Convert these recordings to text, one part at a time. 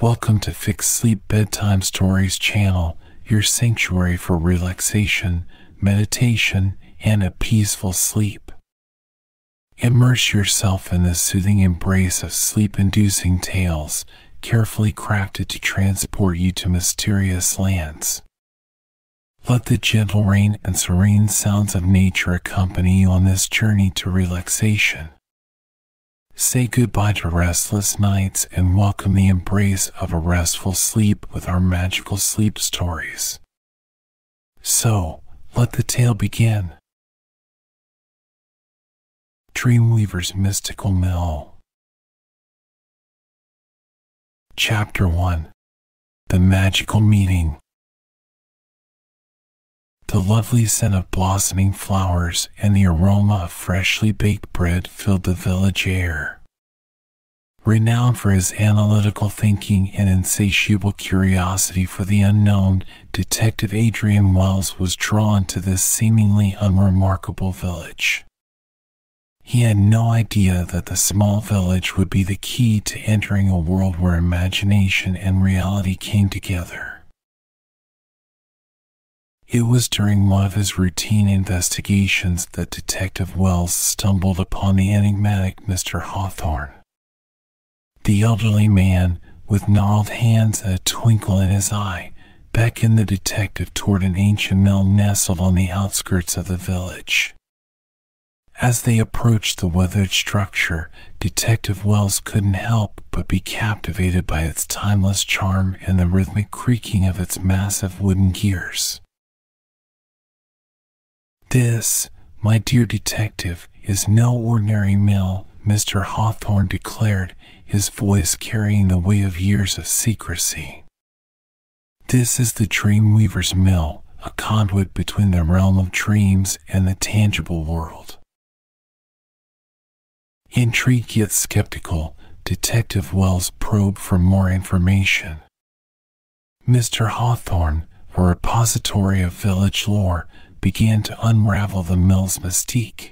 Welcome to Fix Sleep Bedtime Stories channel, your sanctuary for relaxation, meditation, and a peaceful sleep. Immerse yourself in the soothing embrace of sleep-inducing tales, carefully crafted to transport you to mysterious lands. Let the gentle rain and serene sounds of nature accompany you on this journey to relaxation. Say goodbye to restless nights and welcome the embrace of a restful sleep with our magical sleep stories. So, let the tale begin. Dream Weaver's Mystical Mill. Chapter 1. The Magical Meeting. The lovely scent of blossoming flowers and the aroma of freshly baked bread filled the village air. Renowned for his analytical thinking and insatiable curiosity for the unknown, Detective Adrian Wells was drawn to this seemingly unremarkable village. He had no idea that the small village would be the key to entering a world where imagination and reality came together. It was during one of his routine investigations that Detective Wells stumbled upon the enigmatic Mr. Hawthorne. The elderly man, with gnarled hands and a twinkle in his eye, beckoned the detective toward an ancient mill nestled on the outskirts of the village. As they approached the weathered structure, Detective Wells couldn't help but be captivated by its timeless charm and the rhythmic creaking of its massive wooden gears. "This, my dear detective, is no ordinary mill," Mr. Hawthorne declared, his voice carrying the weight of years of secrecy. "This is the Dream Weaver's Mill, a conduit between the realm of dreams and the tangible world." Intrigued yet skeptical, Detective Wells probed for more information. Mr. Hawthorne, a repository of village lore, began to unravel the mill's mystique.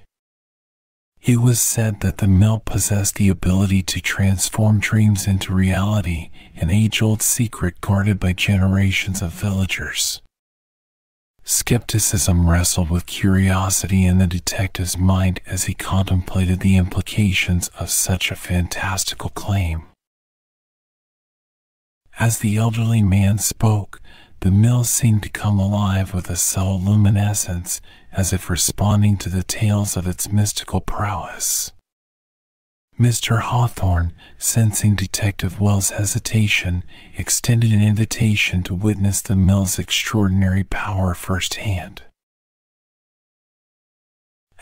It was said that the mill possessed the ability to transform dreams into reality, an age-old secret guarded by generations of villagers. Skepticism wrestled with curiosity in the detective's mind as he contemplated the implications of such a fantastical claim. As the elderly man spoke, the mill seemed to come alive with a subtle luminescence, as if responding to the tales of its mystical prowess. Mr. Hawthorne, sensing Detective Wells' hesitation, extended an invitation to witness the mill's extraordinary power firsthand.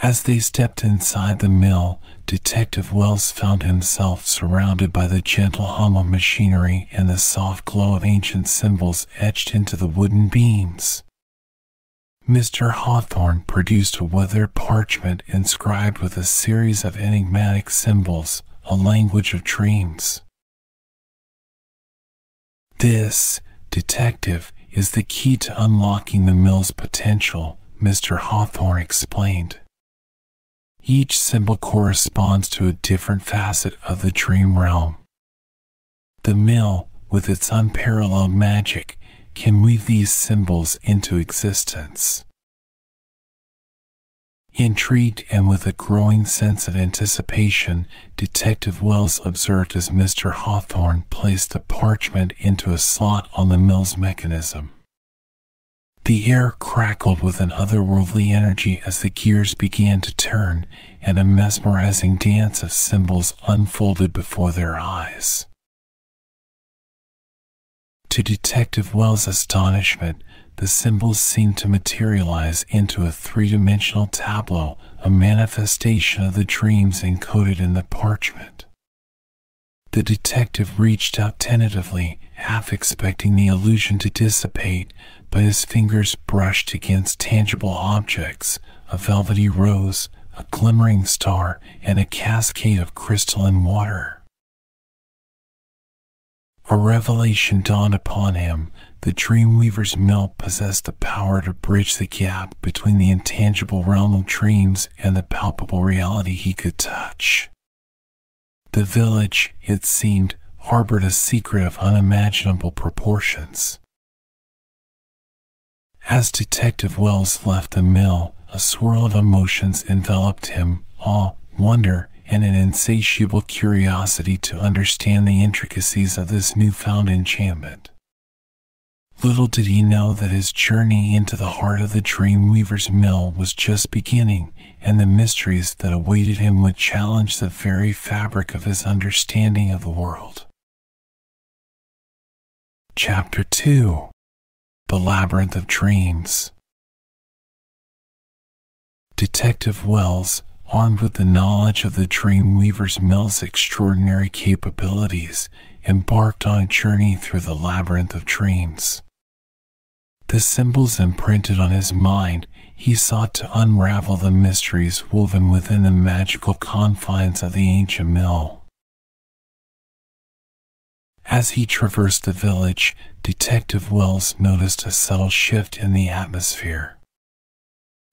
As they stepped inside the mill, Detective Wells found himself surrounded by the gentle hum of machinery and the soft glow of ancient symbols etched into the wooden beams. Mr. Hawthorne produced a weathered parchment inscribed with a series of enigmatic symbols, a language of dreams. "This, detective, is the key to unlocking the mill's potential," Mr. Hawthorne explained. "Each symbol corresponds to a different facet of the dream realm. The mill, with its unparalleled magic, can weave these symbols into existence." Intrigued and with a growing sense of anticipation, Detective Wells observed as Mr. Hawthorne placed the parchment into a slot on the mill's mechanism. The air crackled with an otherworldly energy as the gears began to turn, and a mesmerizing dance of symbols unfolded before their eyes. To Detective Wells' astonishment, the symbols seemed to materialize into a three-dimensional tableau, a manifestation of the dreams encoded in the parchment. The detective reached out tentatively, half expecting the illusion to dissipate, but his fingers brushed against tangible objects: a velvety rose, a glimmering star, and a cascade of crystalline water. A revelation dawned upon him. The Dream Weaver's Mill possessed the power to bridge the gap between the intangible realm of dreams and the palpable reality he could touch. The village, it seemed, harbored a secret of unimaginable proportions. As Detective Wells left the mill, a swirl of emotions enveloped him, awe, wonder, and an insatiable curiosity to understand the intricacies of this newfound enchantment. Little did he know that his journey into the heart of the Dream Weaver's Mill was just beginning, and the mysteries that awaited him would challenge the very fabric of his understanding of the world. Chapter 2: The Labyrinth of Dreams. Detective Wells, armed with the knowledge of the Dream Weaver's Mill's extraordinary capabilities, embarked on a journey through the labyrinth of dreams. The symbols imprinted on his mind, he sought to unravel the mysteries woven within the magical confines of the ancient mill. As he traversed the village, Detective Wells noticed a subtle shift in the atmosphere.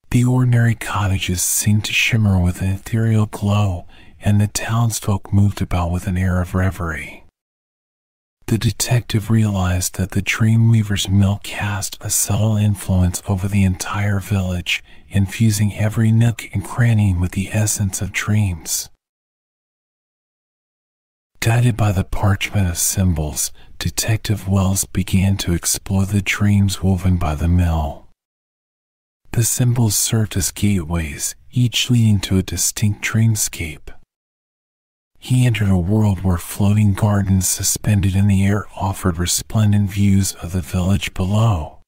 The ordinary cottages seemed to shimmer with an ethereal glow, and the townsfolk moved about with an air of reverie. The detective realized that the Dream Weaver's Mill cast a subtle influence over the entire village, infusing every nook and cranny with the essence of dreams. Guided by the parchment of symbols, Detective Wells began to explore the dreams woven by the mill. The symbols served as gateways, each leading to a distinct dreamscape. He entered a world where floating gardens suspended in the air offered resplendent views of the village below.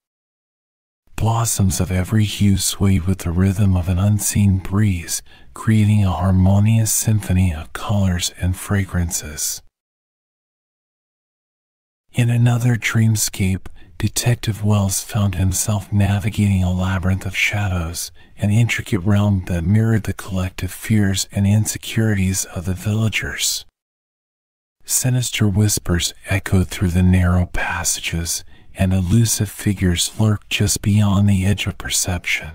Blossoms of every hue swayed with the rhythm of an unseen breeze, creating a harmonious symphony of colors and fragrances. In another dreamscape, Detective Wells found himself navigating a labyrinth of shadows, an intricate realm that mirrored the collective fears and insecurities of the villagers. Sinister whispers echoed through the narrow passages, and elusive figures lurked just beyond the edge of perception.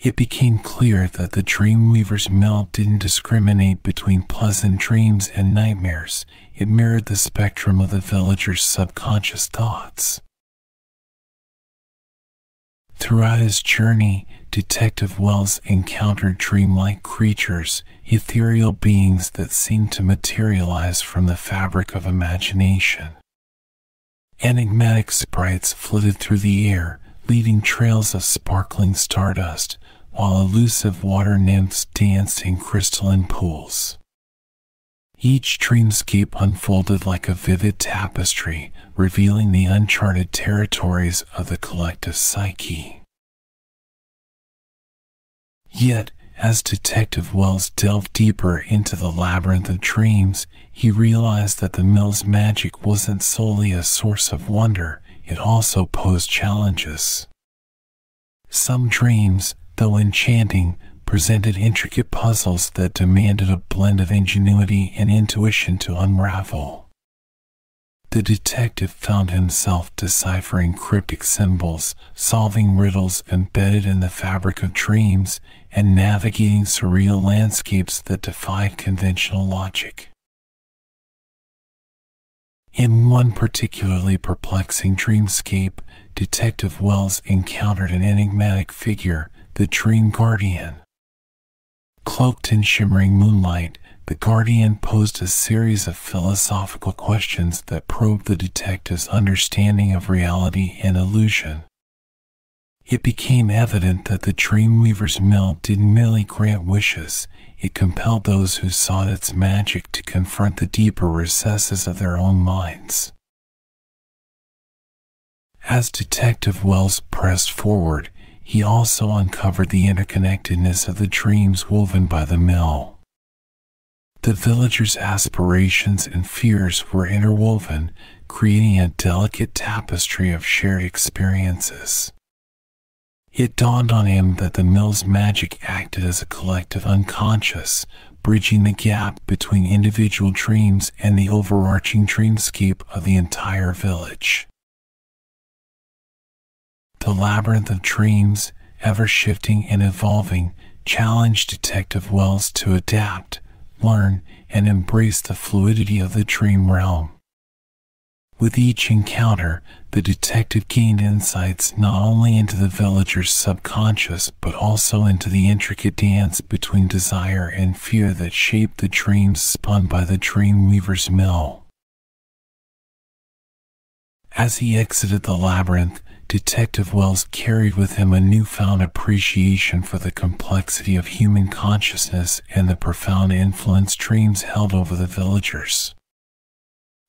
It became clear that the Dream Weaver's Mill didn't discriminate between pleasant dreams and nightmares. It mirrored the spectrum of the villagers' subconscious thoughts. Throughout his journey, Detective Wells encountered dreamlike creatures, ethereal beings that seemed to materialize from the fabric of imagination. Enigmatic sprites flitted through the air, leaving trails of sparkling stardust, while elusive water nymphs danced in crystalline pools. Each dreamscape unfolded like a vivid tapestry, revealing the uncharted territories of the collective psyche. Yet, as Detective Wells delved deeper into the labyrinth of dreams, he realized that the mill's magic wasn't solely a source of wonder, it also posed challenges. Some dreams, though enchanting, presented intricate puzzles that demanded a blend of ingenuity and intuition to unravel. The detective found himself deciphering cryptic symbols, solving riddles embedded in the fabric of dreams, and navigating surreal landscapes that defied conventional logic. In one particularly perplexing dreamscape, Detective Wells encountered an enigmatic figure, the Dream Guardian. Cloaked in shimmering moonlight, the Guardian posed a series of philosophical questions that probed the detective's understanding of reality and illusion. It became evident that the Dream Weaver's Mill didn't merely grant wishes, it compelled those who sought its magic to confront the deeper recesses of their own minds. As Detective Wells pressed forward, he also uncovered the interconnectedness of the dreams woven by the mill. The villagers' aspirations and fears were interwoven, creating a delicate tapestry of shared experiences. It dawned on him that the mill's magic acted as a collective unconscious, bridging the gap between individual dreams and the overarching dreamscape of the entire village. The labyrinth of dreams, ever shifting and evolving, challenged Detective Wells to adapt, learn, and embrace the fluidity of the dream realm. With each encounter, the detective gained insights not only into the villager's subconscious but also into the intricate dance between desire and fear that shaped the dreams spun by the Dream Weaver's Mill. As he exited the labyrinth, Detective Wells carried with him a newfound appreciation for the complexity of human consciousness and the profound influence dreams held over the villagers.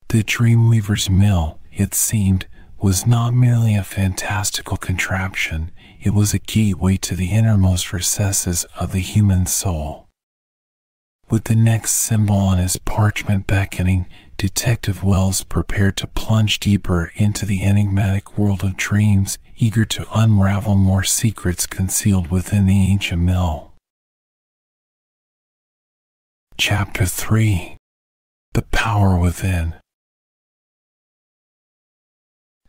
The Dream Weaver's Mill, it seemed, was not merely a fantastical contraption, it was a gateway to the innermost recesses of the human soul. With the next symbol on his parchment beckoning, Detective Wells prepared to plunge deeper into the enigmatic world of dreams, eager to unravel more secrets concealed within the ancient mill. Chapter 3: The Power Within.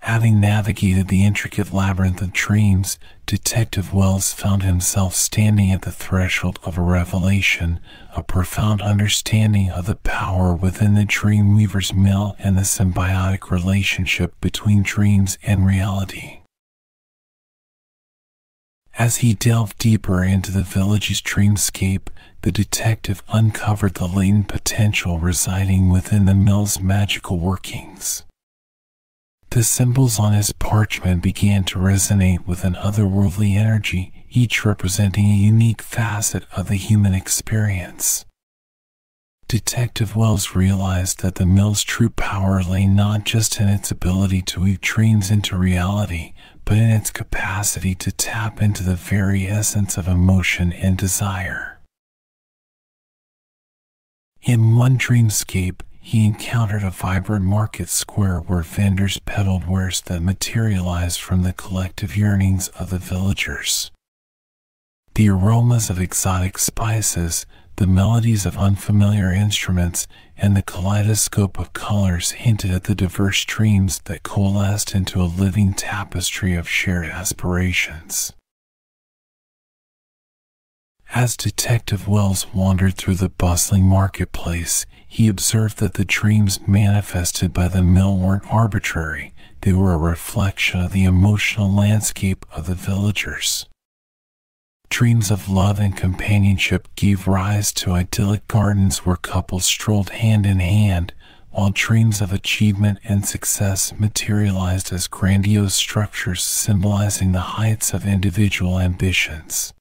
Having navigated the intricate labyrinth of dreams, Detective Wells found himself standing at the threshold of a revelation, a profound understanding of the power within the Dream Weaver's Mill and the symbiotic relationship between dreams and reality. As he delved deeper into the village's dreamscape, the detective uncovered the latent potential residing within the mill's magical workings. The symbols on his parchment began to resonate with an otherworldly energy, each representing a unique facet of the human experience. Detective Wells realized that the mill's true power lay not just in its ability to weave dreams into reality, but in its capacity to tap into the very essence of emotion and desire. In one dreamscape, he encountered a vibrant market square where vendors peddled wares that materialized from the collective yearnings of the villagers. The aromas of exotic spices, the melodies of unfamiliar instruments, and the kaleidoscope of colors hinted at the diverse dreams that coalesced into a living tapestry of shared aspirations. As Detective Wells wandered through the bustling marketplace, he observed that the dreams manifested by the mill weren't arbitrary, they were a reflection of the emotional landscape of the villagers. Dreams of love and companionship gave rise to idyllic gardens where couples strolled hand in hand, while dreams of achievement and success materialized as grandiose structures symbolizing the heights of individual ambitions.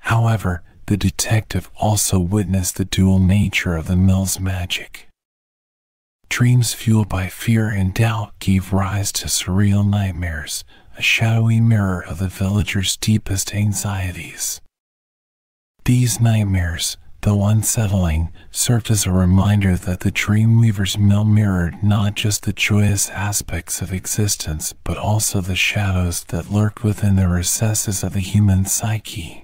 However, the detective also witnessed the dual nature of the mill's magic. Dreams fueled by fear and doubt gave rise to surreal nightmares, a shadowy mirror of the villagers' deepest anxieties. These nightmares, though unsettling, served as a reminder that the Dream Weaver's Mill mirrored not just the joyous aspects of existence but also the shadows that lurked within the recesses of the human psyche.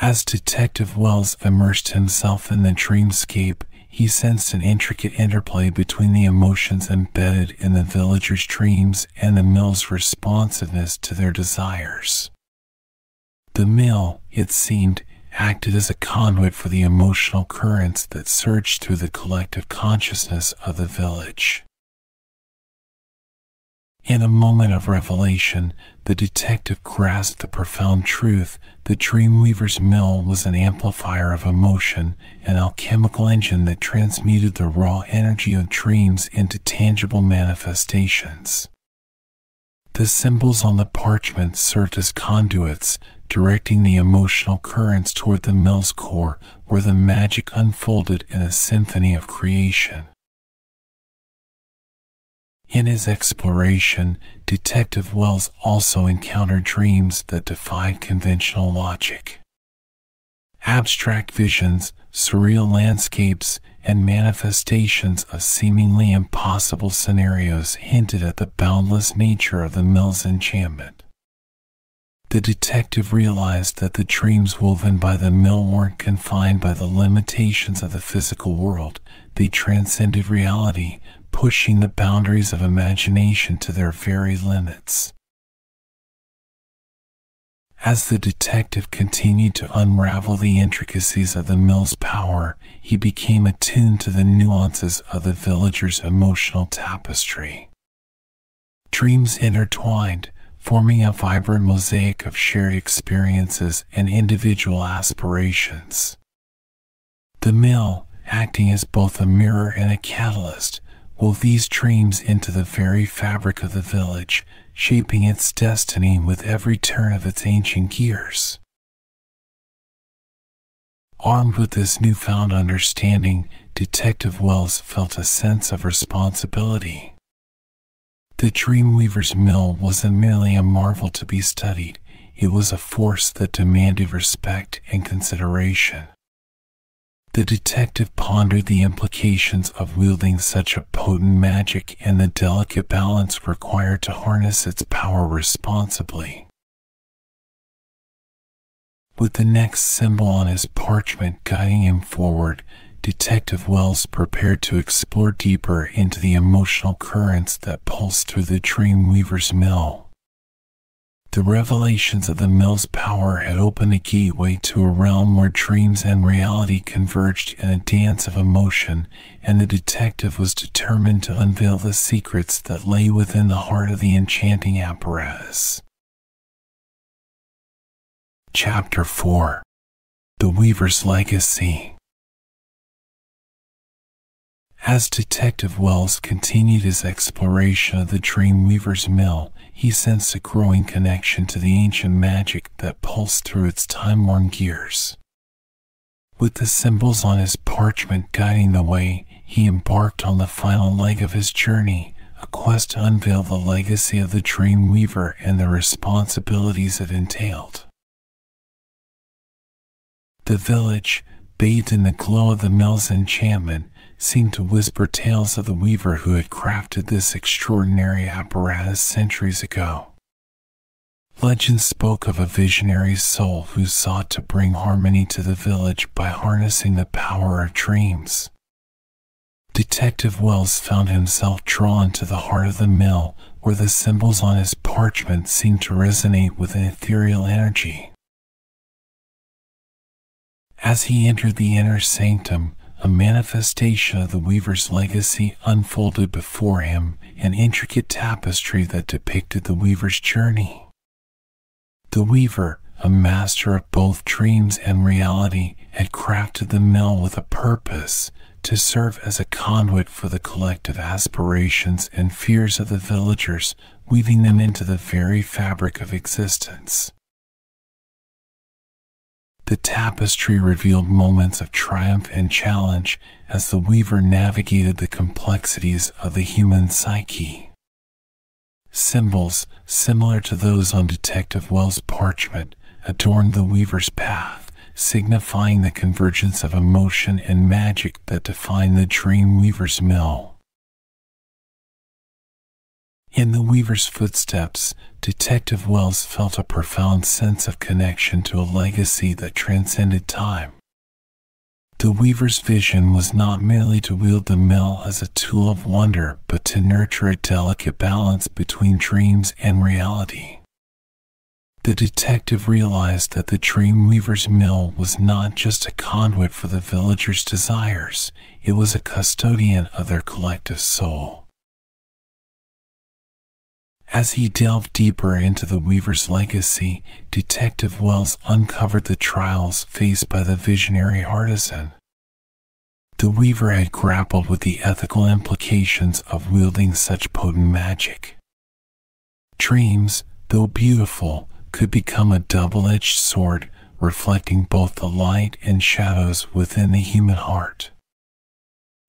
As Detective Wells immersed himself in the dreamscape, he sensed an intricate interplay between the emotions embedded in the villagers' dreams and the mill's responsiveness to their desires. The mill, it seemed, acted as a conduit for the emotional currents that surged through the collective consciousness of the village. In a moment of revelation, the detective grasped the profound truth: the Dream Weaver's Mill was an amplifier of emotion, an alchemical engine that transmuted the raw energy of dreams into tangible manifestations. The symbols on the parchment served as conduits, directing the emotional currents toward the mill's core, where the magic unfolded in a symphony of creation. In his exploration, Detective Wells also encountered dreams that defied conventional logic. Abstract visions, surreal landscapes, and manifestations of seemingly impossible scenarios hinted at the boundless nature of the mill's enchantment. The detective realized that the dreams woven by the mill weren't confined by the limitations of the physical world, they transcended reality, pushing the boundaries of imagination to their very limits. As the detective continued to unravel the intricacies of the mill's power, he became attuned to the nuances of the villagers' emotional tapestry. Dreams intertwined, forming a vibrant mosaic of shared experiences and individual aspirations. The mill, acting as both a mirror and a catalyst, wove these dreams into the very fabric of the village, shaping its destiny with every turn of its ancient gears. Armed with this newfound understanding, Detective Wells felt a sense of responsibility. The Dream Weaver's Mill wasn't merely a marvel to be studied, it was a force that demanded respect and consideration. The detective pondered the implications of wielding such a potent magic and the delicate balance required to harness its power responsibly. With the next symbol on his parchment guiding him forward, Detective Wells prepared to explore deeper into the emotional currents that pulse through the Dream Weaver's Mill. The revelations of the mill's power had opened a gateway to a realm where dreams and reality converged in a dance of emotion, and the detective was determined to unveil the secrets that lay within the heart of the enchanting apparatus. Chapter 4: The Weaver's Legacy. As Detective Wells continued his exploration of the Dream Weaver's Mill, he sensed a growing connection to the ancient magic that pulsed through its time-worn gears. With the symbols on his parchment guiding the way, he embarked on the final leg of his journey, a quest to unveil the legacy of the Dream Weaver and the responsibilities it entailed. The village, bathed in the glow of the mill's enchantment, seemed to whisper tales of the weaver who had crafted this extraordinary apparatus centuries ago. Legend spoke of a visionary soul who sought to bring harmony to the village by harnessing the power of dreams. Detective Wells found himself drawn to the heart of the mill, where the symbols on his parchment seemed to resonate with an ethereal energy. As he entered the inner sanctum, a manifestation of the weaver's legacy unfolded before him, an intricate tapestry that depicted the weaver's journey. The weaver, a master of both dreams and reality, had crafted the mill with a purpose, to serve as a conduit for the collective aspirations and fears of the villagers, weaving them into the very fabric of existence. The tapestry revealed moments of triumph and challenge as the weaver navigated the complexities of the human psyche. Symbols, similar to those on Detective Wells' parchment, adorned the weaver's path, signifying the convergence of emotion and magic that defined the Dream Weaver's Mill. In the weaver's footsteps, Detective Wells felt a profound sense of connection to a legacy that transcended time. The weaver's vision was not merely to wield the mill as a tool of wonder, but to nurture a delicate balance between dreams and reality. The detective realized that the Dream Weaver's Mill was not just a conduit for the villagers' desires, it was a custodian of their collective soul. As he delved deeper into the weaver's legacy, Detective Wells uncovered the trials faced by the visionary artisan. The weaver had grappled with the ethical implications of wielding such potent magic. Dreams, though beautiful, could become a double-edged sword, reflecting both the light and shadows within the human heart.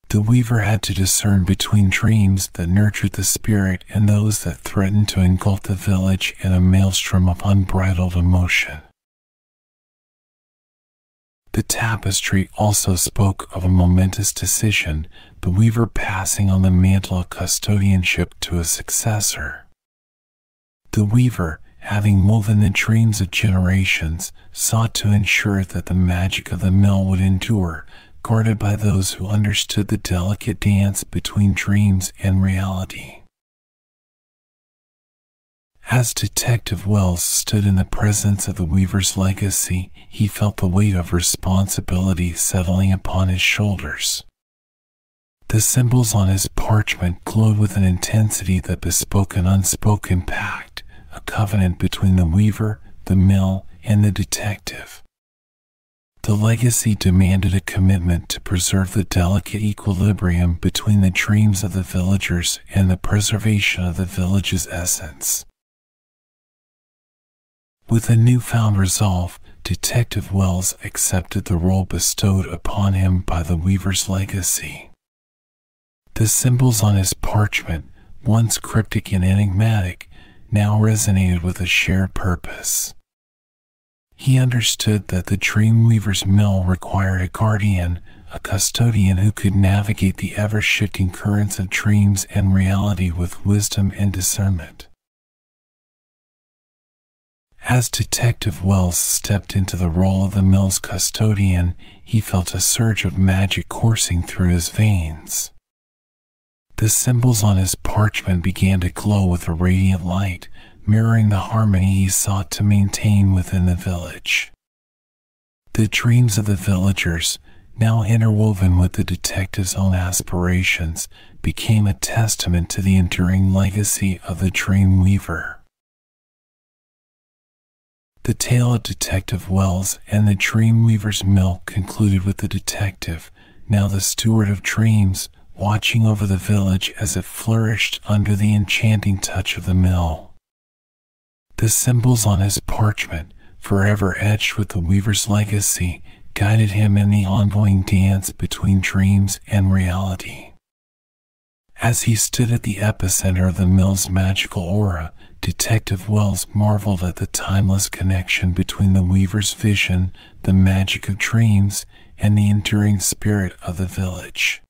The weaver had to discern between dreams that nurtured the spirit and those that threatened to engulf the village in a maelstrom of unbridled emotion. The tapestry also spoke of a momentous decision, the weaver passing on the mantle of custodianship to a successor. The weaver, having woven the dreams of generations, sought to ensure that the magic of the mill would endure, guarded by those who understood the delicate dance between dreams and reality. As Detective Wells stood in the presence of the Weaver's legacy, he felt the weight of responsibility settling upon his shoulders. The symbols on his parchment glowed with an intensity that bespoke an unspoken pact, a covenant between the Weaver, the mill, and the detective. The legacy demanded a commitment to preserve the delicate equilibrium between the dreams of the villagers and the preservation of the village's essence. With a newfound resolve, Detective Wells accepted the role bestowed upon him by the Weaver's legacy. The symbols on his parchment, once cryptic and enigmatic, now resonated with a shared purpose. He understood that the Dream Weaver's Mill required a guardian, a custodian who could navigate the ever-shifting currents of dreams and reality with wisdom and discernment. As Detective Wells stepped into the role of the mill's custodian, he felt a surge of magic coursing through his veins. The symbols on his parchment began to glow with a radiant light, mirroring the harmony he sought to maintain within the village. The dreams of the villagers, now interwoven with the detective's own aspirations, became a testament to the enduring legacy of the Dream Weaver. The tale of Detective Wells and the Dream Weaver's Mill concluded with the detective, now the steward of dreams, watching over the village as it flourished under the enchanting touch of the mill. The symbols on his parchment, forever etched with the Weaver's legacy, guided him in the ongoing dance between dreams and reality. As he stood at the epicenter of the mill's magical aura, Detective Wells marveled at the timeless connection between the Weaver's vision, the magic of dreams, and the enduring spirit of the village.